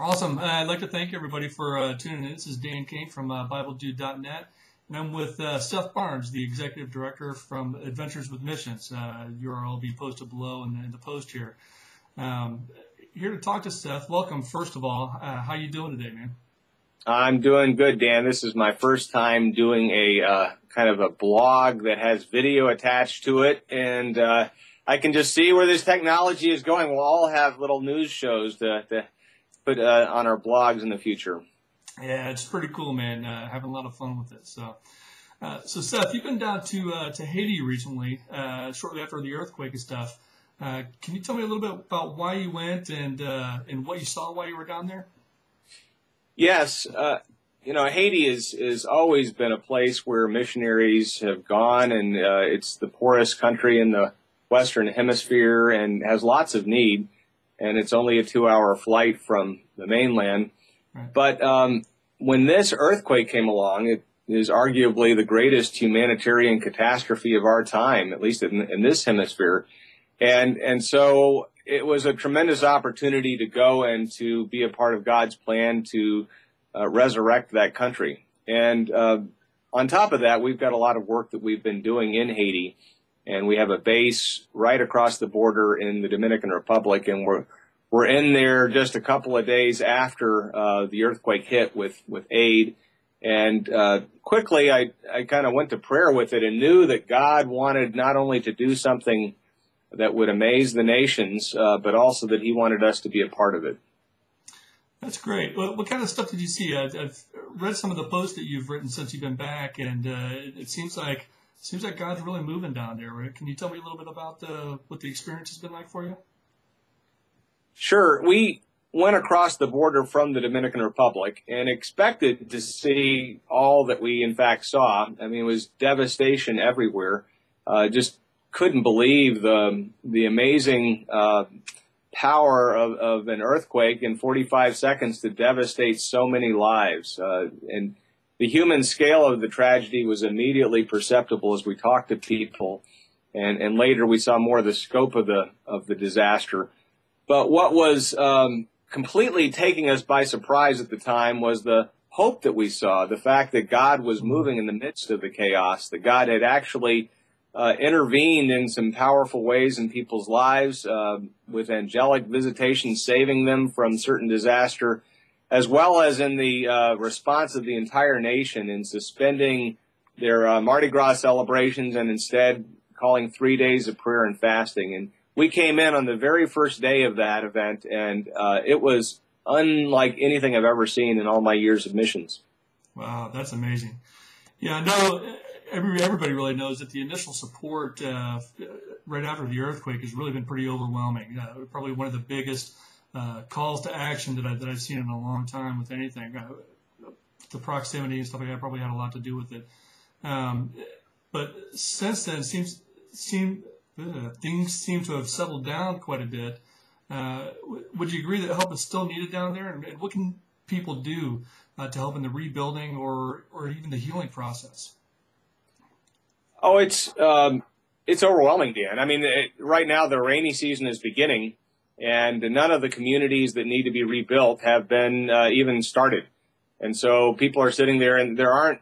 Awesome. I'd like to thank everybody for tuning in. This is Dan King from BibleDude.net, and I'm with Seth Barnes, the Executive Director from Adventures with Missions. URL will be posted below in the post here. Here to talk to Seth. Welcome, first of all. How you doing today, man? I'm doing good, Dan. This is my first time doing a kind of a blog that has video attached to it, and I can just see where this technology is going. We'll all have little news shows to put on our blogs in the future. Yeah, it's pretty cool, man. Having a lot of fun with it. So Seth, you've been down to Haiti recently, shortly after the earthquake and stuff. Can you tell me a little bit about why you went and what you saw while you were down there? Yes, you know, Haiti is always been a place where missionaries have gone, and it's the poorest country in the Western Hemisphere and has lots of need, and it's only a 2-hour flight from the mainland. Right. But when this earthquake came along, it is arguably the greatest humanitarian catastrophe of our time, at least in this hemisphere, and so it was a tremendous opportunity to go and to be a part of God's plan to resurrect that country. And on top of that, we've got a lot of work that we've been doing in Haiti. And we have a base right across the border in the Dominican Republic. And we're in there just a couple of days after the earthquake hit with aid. And quickly, I kind of went to prayer with it and knew that God wanted not only to do something that would amaze the nations, but also that he wanted us to be a part of it. That's great. Well, what kind of stuff did you see? I've read some of the posts that you've written since you've been back, and it seems like God's really moving down there. Right? Can you tell me a little bit about what the experience has been like for you? Sure. We went across the border from the Dominican Republic and expected to see all that we, in fact, saw. I mean, it was devastation everywhere. Just couldn't believe the amazing power of an earthquake in 45 seconds to devastate so many lives. And the human scale of the tragedy was immediately perceptible as we talked to people. And later we saw more of the scope of the disaster. But what was completely taking us by surprise at the time was the hope that we saw, the fact that God was moving in the midst of the chaos, that God had actually intervened in some powerful ways in people's lives with angelic visitation saving them from certain disaster, as well as in the response of the entire nation in suspending their Mardi Gras celebrations and instead calling 3 days of prayer and fasting. And we came in on the very first day of that event, and it was unlike anything I've ever seen in all my years of missions. Wow, that's amazing. Yeah, no, everybody really knows that the initial support right after the earthquake has really been pretty overwhelming. Probably one of the biggest calls to action that I've seen in a long time with anything. The proximity and stuff like that probably had a lot to do with it. But since then, things seem to have settled down quite a bit. Would you agree that help is still needed down there? And what can people do to help in the rebuilding or even the healing process? Oh, it's overwhelming, Dan. I mean, right now the rainy season is beginning, and none of the communities that need to be rebuilt have been even started. And so people are sitting there, and there aren't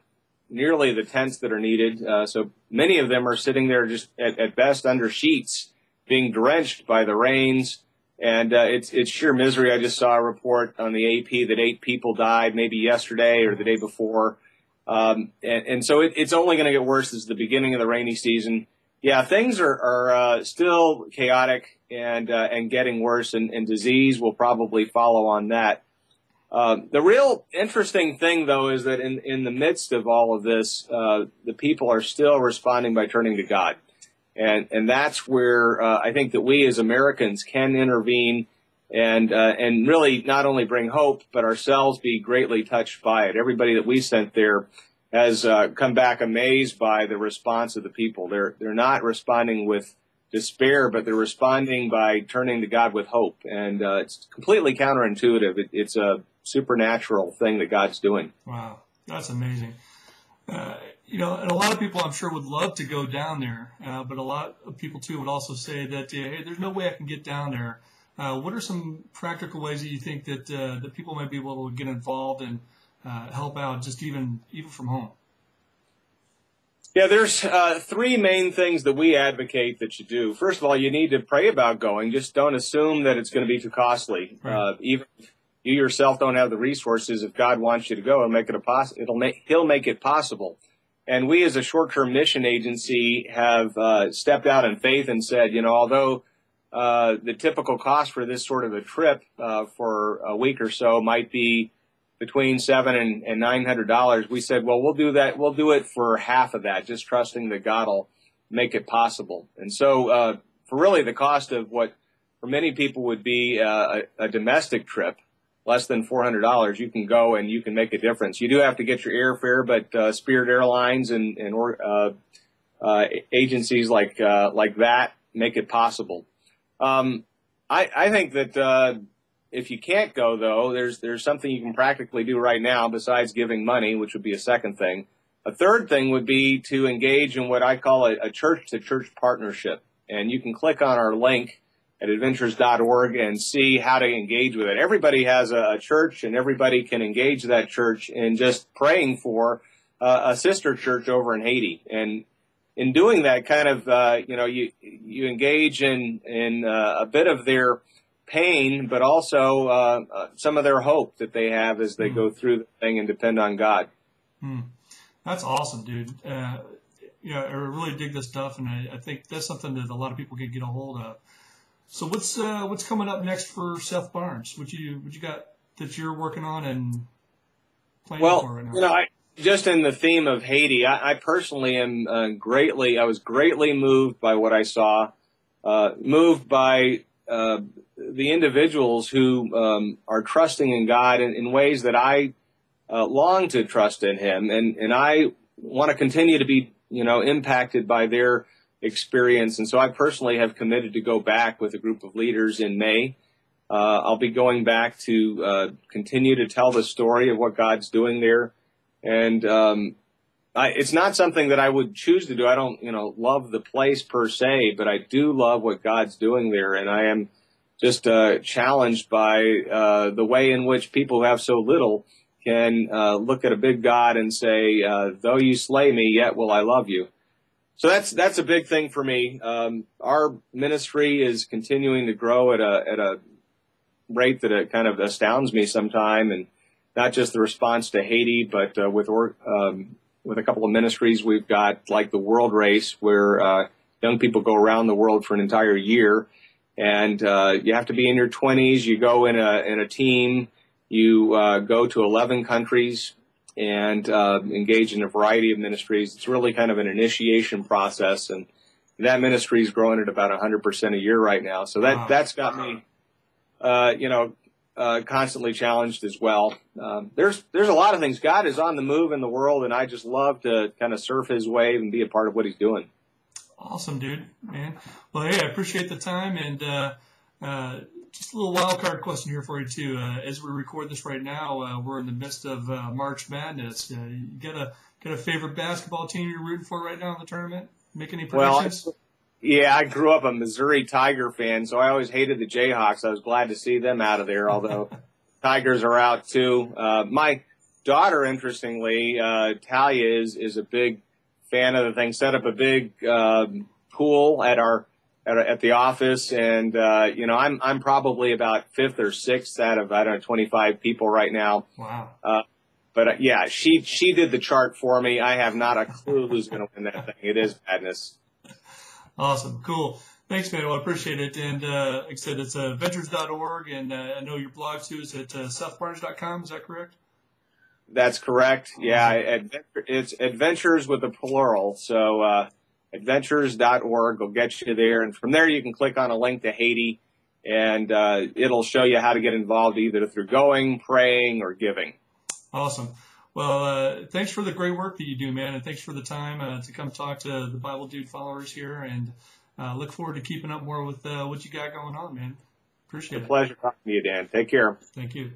nearly the tents that are needed. So many of them are sitting there just at best under sheets, being drenched by the rains, and it's sheer misery. I just saw a report on the AP that 8 people died, maybe yesterday or the day before. And so it's only going to get worse as the beginning of the rainy season. Yeah, things are still chaotic and getting worse, and disease will probably follow on that. The real interesting thing, though, is that in the midst of all of this, the people are still responding by turning to God. And that's where I think that we as Americans can intervene and really not only bring hope, but ourselves be greatly touched by it. Everybody that we sent there has come back amazed by the response of the people. They're not responding with despair, but they're responding by turning to God with hope. And it's completely counterintuitive. It's a supernatural thing that God's doing. Wow, that's amazing. You know, and a lot of people, I'm sure, would love to go down there, but a lot of people, too, would also say that, hey, there's no way I can get down there. What are some practical ways that you think that that people might be able to get involved and help out, just even from home? Yeah, there's three main things that we advocate that you do. First of all, you need to pray about going. Just don't assume that it's going to be too costly. Right. Even if you yourself don't have the resources, if God wants you to go, He'll make it possible. And we, as a short-term mission agency, have stepped out in faith and said, you know, although the typical cost for this sort of a trip for a week or so might be between $700 and $900, we said, well, we'll do that. We'll do it for half of that, just trusting that God will make it possible. And so for really the cost of what for many people would be a domestic trip, less than $400, you can go and you can make a difference. You do have to get your airfare, but Spirit Airlines and agencies like that make it possible. I think that if you can't go, though, there's something you can practically do right now besides giving money, which would be a second thing. A third thing would be to engage in what I call a church-to-church partnership. And you can click on our link at adventures.org and see how to engage with it. Everybody has a church, and everybody can engage that church in just praying for a sister church over in Haiti. And in doing that, kind of, you know, you engage in a bit of their pain, but also some of their hope that they have as they go through the thing and depend on God. That's awesome, dude. You know, I really dig this stuff, and I think that's something that a lot of people can get a hold of. So what's coming up next for Seth Barnes? What you got that you're working on and planning for right now? You know, just in the theme of Haiti, I personally am I was greatly moved by what I saw, moved by the individuals who are trusting in God in ways that I long to trust in Him, and I want to continue to be, you know, impacted by their experience. And so I personally have committed to go back with a group of leaders in May. I'll be going back to continue to tell the story of what God's doing there. And it's not something that I would choose to do. I don't, you know, love the place per se, but I do love what God's doing there. And I am just challenged by the way in which people who have so little can look at a big God and say, though you slay me, yet will I love you. So that's a big thing for me. Our ministry is continuing to grow at a rate that it kind of astounds me sometimes, and not just the response to Haiti, but with a couple of ministries we've got, like the World Race, where young people go around the world for an entire year, and you have to be in your 20s. You go in a team. You go to 11 countries and engage in a variety of ministries. It's really kind of an initiation process, and that ministry is growing at about 100% a year right now. So that's got me, you know, constantly challenged as well. There's a lot of things. God is on the move in the world, and I just love to kind of surf His wave and be a part of what He's doing. Awesome, dude, man. Well, hey, I appreciate the time, and just a little wild card question here for you too. As we record this right now, we're in the midst of March Madness. You got a favorite basketball team you're rooting for right now in the tournament? Make any predictions? Well, yeah, I grew up a Missouri Tiger fan, so I always hated the Jayhawks. I was glad to see them out of there, although Tigers are out too. My daughter, interestingly, Talia, is a big fan of the thing. Set up a big pool at the office, and you know, I'm probably about 5th or 6th out of, I don't know, 25 people right now. Wow. But yeah, she did the chart for me. I have not a clue who's going to win that thing. It is madness. Awesome. Cool. Thanks, man. Well, I appreciate it. And like I said, it's adventures.org, and I know your blog, too, is at sethbarnes.com. Is that correct? That's correct. Yeah, it's adventures with a plural. So adventures.org will get you there. And from there, you can click on a link to Haiti, and it'll show you how to get involved, either through going, praying, or giving. Awesome. Well, thanks for the great work that you do, man, and thanks for the time to come talk to the Bible Dude followers here, and look forward to keeping up more with what you got going on, man. Appreciate it. It's a pleasure talking to you, Dan. Take care. Thank you.